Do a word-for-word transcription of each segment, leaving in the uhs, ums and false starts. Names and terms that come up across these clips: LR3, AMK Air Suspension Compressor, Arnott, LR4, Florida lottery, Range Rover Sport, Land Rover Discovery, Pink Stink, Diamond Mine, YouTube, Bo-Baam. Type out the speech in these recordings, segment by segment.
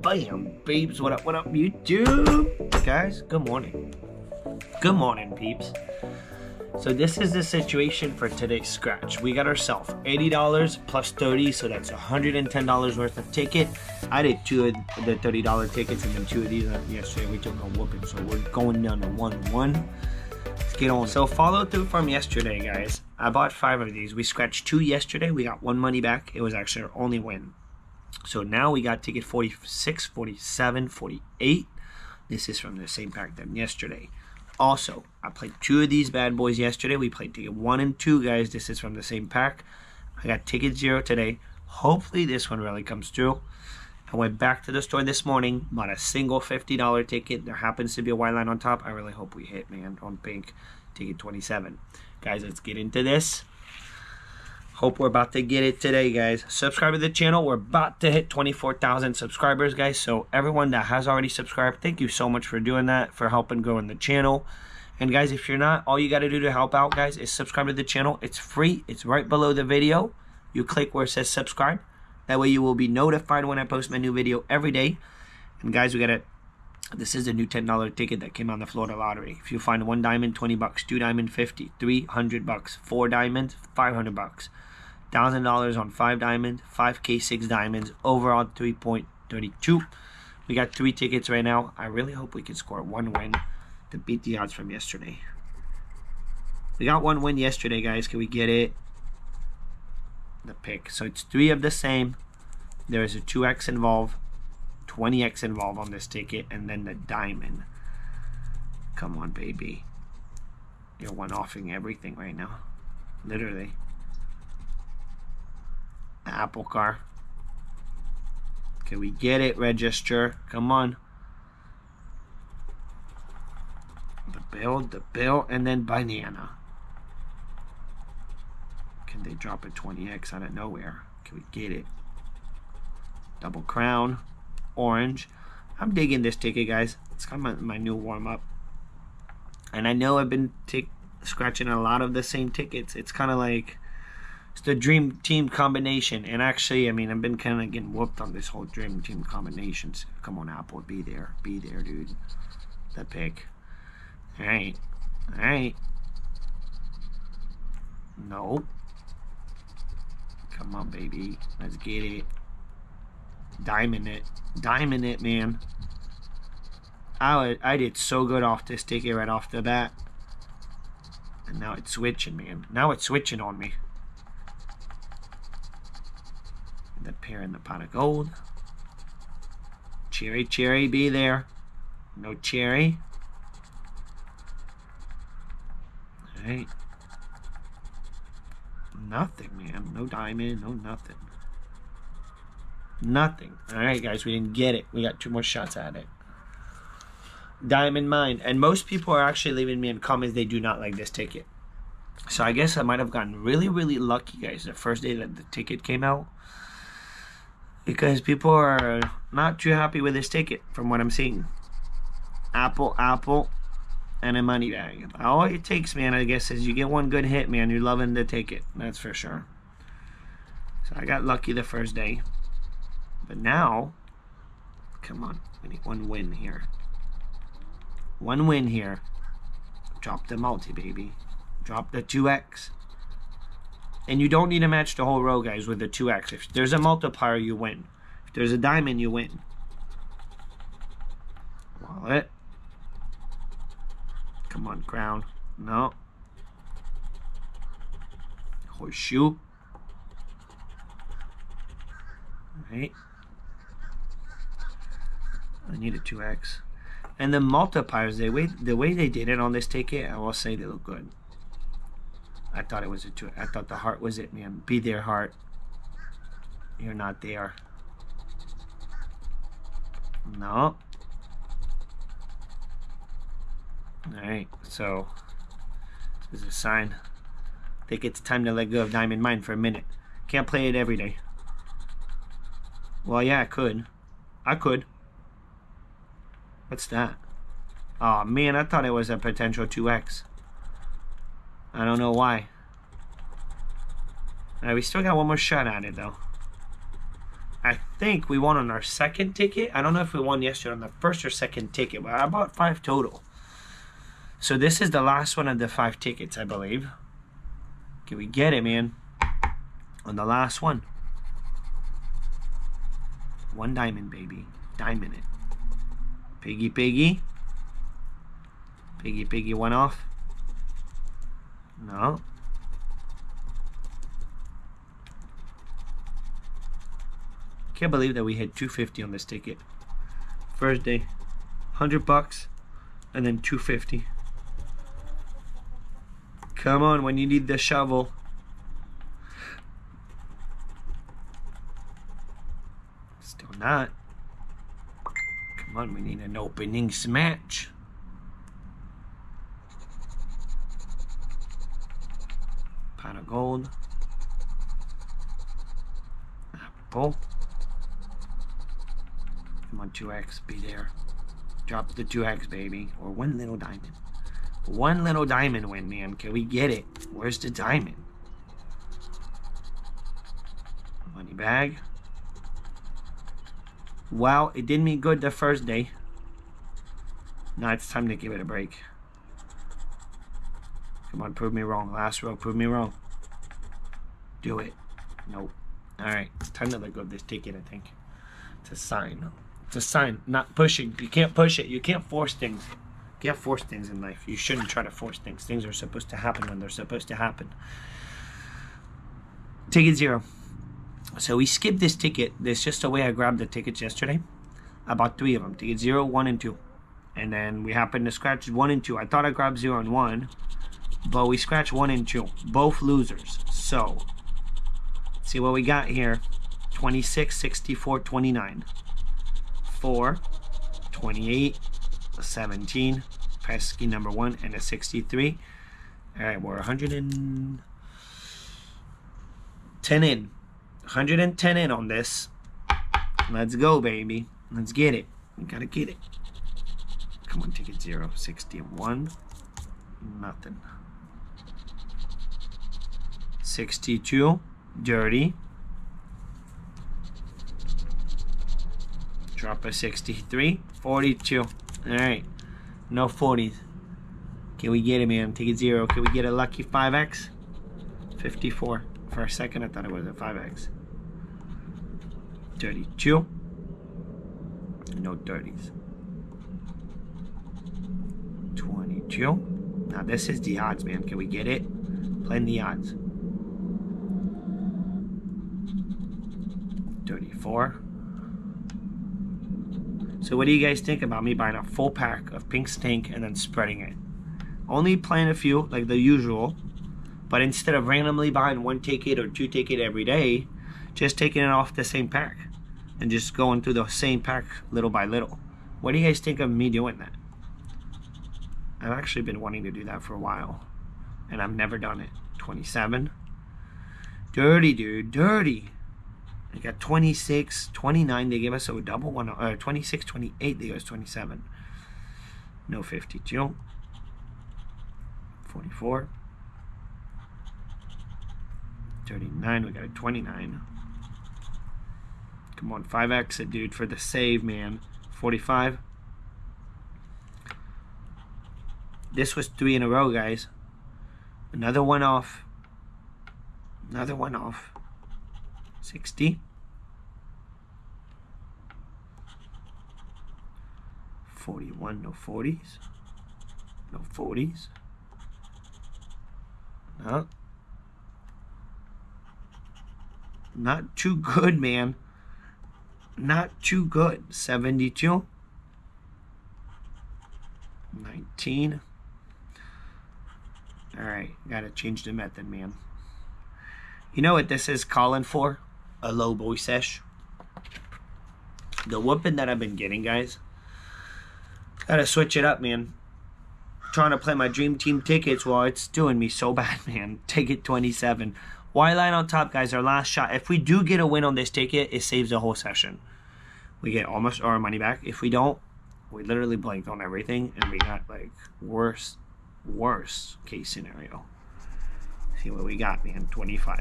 Bam, peeps. What up, what up, YouTube? Guys, good morning. Good morning, peeps. So this is the situation for today's scratch. We got ourselves eighty dollars plus thirty, so that's one hundred ten dollars worth of ticket. I did two of the thirty dollar tickets and then two of these yesterday. We took a whooping, so we're going down to one one. Let's get on. So follow through from yesterday, guys. I bought five of these. We scratched two yesterday. We got one money back. It was actually our only win. So now we got ticket forty-six, forty-seven, forty-eight. This is from the same pack than yesterday. Also, I played two of these bad boys yesterday. We played ticket one and two, guys. This is from the same pack. I got ticket zero today. Hopefully this one really comes through. I went back to the store this morning, bought a single fifty dollar ticket. There happens to be a white line on top. I really hope we hit, man, on pink. Ticket twenty-seven. Guys, let's get into this. Hope we're about to get it today, guys. Subscribe to the channel. We're about to hit twenty-four thousand subscribers, guys. So everyone that has already subscribed, thank you so much for doing that, for helping growing the channel. And guys, if you're not, all you got to do to help out, guys, is subscribe to the channel. It's free. It's right below the video. You click where it says subscribe. That way you will be notified when I post my new video every day. And guys, we got it. This is a new ten dollar ticket that came on the Florida lottery. If you find one diamond, twenty bucks, two diamond, fifty, three hundred bucks, four diamonds, five hundred bucks, one thousand dollars on five diamond, five K, six diamonds, overall three point three two. We got three tickets right now. I really hope we can score one win to beat the odds from yesterday. We got one win yesterday, guys. Can we get it? The pick. So it's three of the same. There is a two X involved. twenty X involved on this ticket, and then the diamond. Come on, baby. You're one-offing everything right now. Literally. The Apple car. Can we get it, register? Come on. The bill, the bill, and then banana. Can they drop a twenty X out of nowhere? Can we get it? Double crown. Orange. I'm digging this ticket, guys. It's kind of my, my new warm-up, and I know I've been scratching a lot of the same tickets. It's kind of like it's the dream team combination, and actually, I mean, I've been kind of getting whooped on this whole dream team combinations. Come on, Apple, be there, be there, dude. The pick. All right, all right. No. Come on, baby. Let's get it. Diamond it. Diamond it, man. I, I did so good off this ticket right off the bat. And now it's switching, man. Now it's switching on me. The pair in the pot of gold. Cherry, cherry, be there. No cherry. Alright. Nothing, man. No diamond, no nothing. Nothing. All right, guys, we didn't get it. We got two more shots at it. Diamond Mine. And most people are actually leaving me in comments they do not like this ticket. So I guess I might have gotten really, really lucky, guys, the first day that the ticket came out. Because people are not too happy with this ticket from what I'm seeing. Apple, apple, and a money bag. All it takes, man, I guess, is you get one good hit, man. You're loving the ticket. That's for sure. So I got lucky the first day. But now, come on, we need one win here. One win here. Drop the multi, baby. Drop the two X. And you don't need to match the whole row, guys, with the two X. If there's a multiplier, you win. If there's a diamond, you win. Wallet. Come on, crown. No. Horseshoe. All right. I need a two X. And the multipliers, they way, the way they did it on this ticket, I will say they look good. I thought it was a two. I thought the heart was it, man. Be there, heart. You're not there. No. Alright, so this is a sign. I think it's time to let go of Diamond Mine for a minute. Can't play it every day. Well, yeah, I could. I could. What's that? Oh man, I thought it was a potential two X. I don't know why. Alright, we still got one more shot at it though. I think we won on our second ticket. I don't know if we won yesterday on the first or second ticket, but I bought five total. So this is the last one of the five tickets, I believe. Can we get it, man? On the last one. One diamond, baby. Diamond it. Piggy, piggy. Piggy, piggy, one off. No. Can't believe that we had two fifty on this ticket. First day, one hundred bucks, and then two fifty. Come on, when you need the shovel. Still not. Come on, we need an opening smash. Pound of gold. Apple. Come on, two X, be there. Drop the two X, baby. Or one little diamond. One little diamond win, man. Can we get it? Where's the diamond? Money bag. Wow, it did me good the first day. Now it's time to give it a break. Come on, prove me wrong. Last row, prove me wrong. Do it. Nope. Alright, it's time to let go of this ticket, I think. It's a sign. It's a sign, not pushing. You can't push it. You can't force things. You can't force things in life. You shouldn't try to force things. Things are supposed to happen when they're supposed to happen. Ticket zero. So we skipped this ticket. There's just a way I grabbed the tickets yesterday. I bought three of them. Ticket zero, one, and two. And then we happened to scratch one and two. I thought I grabbed zero and one, but we scratched one and two. Both losers. So, let's see what we got here. twenty-six, sixty-four, twenty-nine. four, twenty-eight, seventeen, pesky number one, and a sixty-three. All right, we're one hundred ten in. one hundred ten in on this. Let's go, baby. Let's get it. We gotta get it. Come on, ticket zero, sixty-one. Nothing. sixty-two, dirty. Drop a sixty-three, forty-two. All right, no forties. Can we get it, man? Ticket zero. Can we get a lucky five X? fifty-four. For a second, I thought it was a five X. thirty-two. No thirties. twenty-two. Now this is the odds, man. Can we get it? Playing the odds. thirty-four. So what do you guys think about me buying a full pack of Pink Stink and then spreading it? Only playing a few, like the usual, but instead of randomly buying one ticket or two ticket every day, just taking it off the same pack and just going through the same pack little by little. What do you guys think of me doing that? I've actually been wanting to do that for a while, and I've never done it. twenty-seven. Dirty, dude, dirty. They got twenty-six, twenty-nine, they gave us a double one, uh, twenty-six, twenty-eight, they gave us twenty-seven. No fifty-two. forty-four. thirty-nine, we got a twenty-nine. Come on, five X it, dude, for the save, man. forty-five. This was three in a row, guys. Another one off. Another one off. sixty. forty-one, no forties. No forties. No. Not too good, man. Not too good. seventy-two. nineteen. Alright, gotta change the method, man. You know what this is calling for? A low boy sesh. The whooping that I've been getting, guys. Gotta switch it up, man. Trying to play my dream team tickets. Well, it's doing me so bad, man. Ticket twenty-seven. White line on top, guys. Our last shot. If we do get a win on this ticket, it saves the whole session. We get almost our money back. If we don't, we literally blanked on everything. And we got, like, worst, worst case scenario. See what we got, man. twenty-five.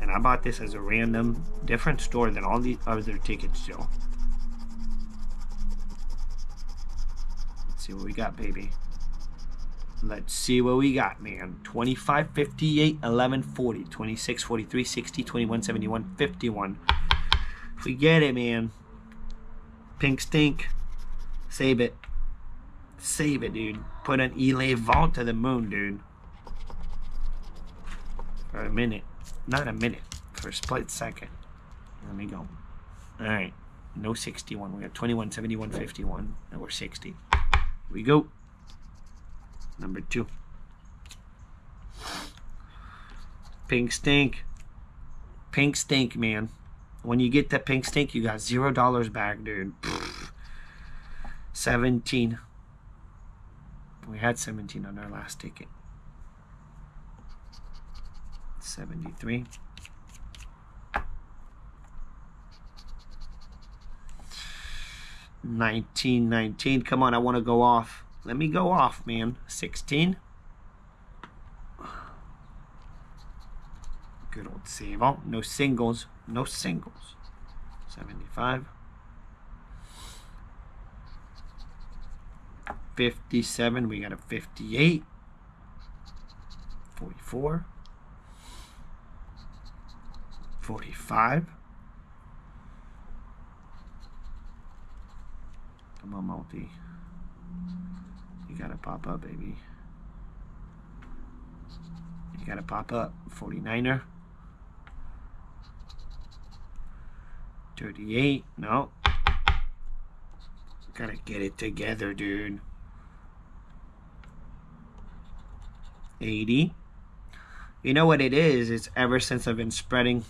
and I bought this as a random different store than all the other tickets do. Let's see what we got, baby. Let's see what we got, man. twenty-five, fifty-eight, eleven, forty, twenty-six, forty-three, sixty, twenty-one, seventy-one, fifty-one. If we get it, man. Pink Stink. Save it. Save it, dude. Put an Elay Vault to the moon, dude. For a minute. Not a minute. For a split second. Let me go. Alright. No sixty-one. We got twenty-one, seventy-one, fifty-one. And we're sixty. Here we go. Number two. Pink Stink. Pink Stink, man. When you get that Pink Stink, you got zero dollars back, dude. seventeen. We had seventeen on our last ticket. seventy-three. nineteen, nineteen. Come on, I want to go off. Let me go off, man. sixteen. Good old save. Oh, no singles. No singles. seventy-five. fifty-seven. We got a fifty-eight. forty-four. forty-five. Come on, multi. You gotta pop up, baby. You gotta pop up. forty-niner. thirty-eight. No. Gotta get it together, dude. eighty. You know what it is? It's ever since I've been spreading.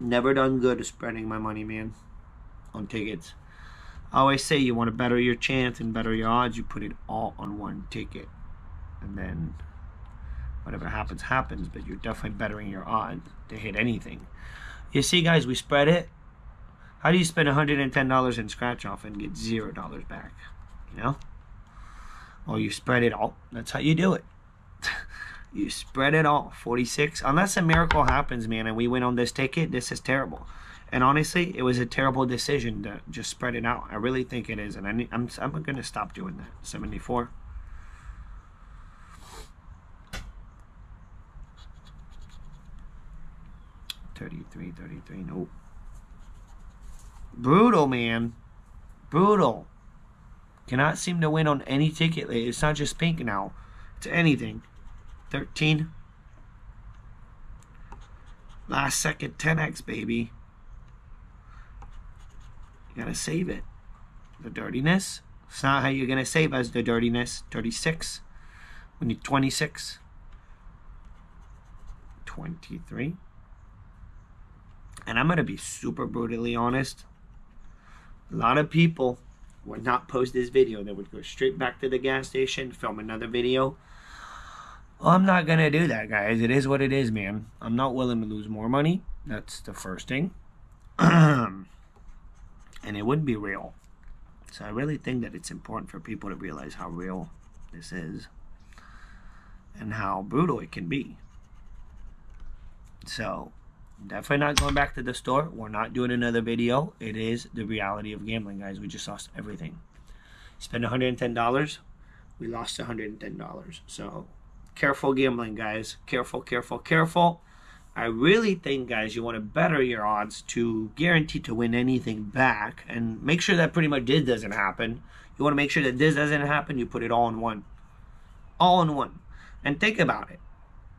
Never done good at spreading my money, man. On tickets. I always say you want to better your chance and better your odds. You put it all on one ticket. And then whatever happens, happens. But you're definitely bettering your odds to hit anything. You see, guys, we spread it. How do you spend one hundred ten dollars in scratch-off and get zero dollars back? You know? Or you spread it all. That's how you do it. You spread it all. forty-six. Unless a miracle happens, man, and we win on this ticket, this is terrible. And honestly, it was a terrible decision to just spread it out. I really think it is, and I need, I'm I'm going to stop doing that. seventy-four. thirty-three, thirty-three, nope. Brutal, man. Brutal. Cannot seem to win on any ticket. It's not just pink now. It's anything. thirteen. Last second ten X, baby. You gotta save it. The dirtiness. It's not how you're gonna save us, the dirtiness. thirty-six. We need twenty-six. twenty-three. And I'm gonna be super brutally honest. A lot of people would not post this video. They would go straight back to the gas station, film another video. Well, I'm not gonna do that, guys. It is what it is, man. I'm not willing to lose more money. That's the first thing. And it wouldn't be real. So I really think that it's important for people to realize how real this is and how brutal it can be. So definitely not going back to the store. We're not doing another video. It is the reality of gambling, guys. We just lost everything. Spent one hundred ten dollars. We lost one hundred ten dollars. So careful gambling, guys. Careful, careful, careful. I really think, guys, you want to better your odds to guarantee to win anything back and make sure that pretty much this doesn't happen. You want to make sure that this doesn't happen. You put it all in one. All in one. And think about it.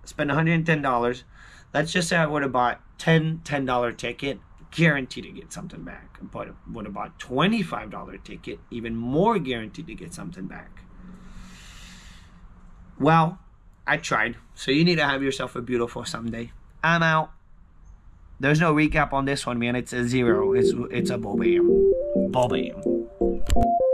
Spend one hundred ten dollars. Let's just say I would have bought ten ten dollar ticket, guaranteed to get something back. But would have bought twenty-five dollar ticket, even more guaranteed to get something back. Well, I tried. So you need to have yourself a beautiful someday. I'm out. There's no recap on this one, man. It's a zero. It's, it's a Bo-Baam. Bo-Baam.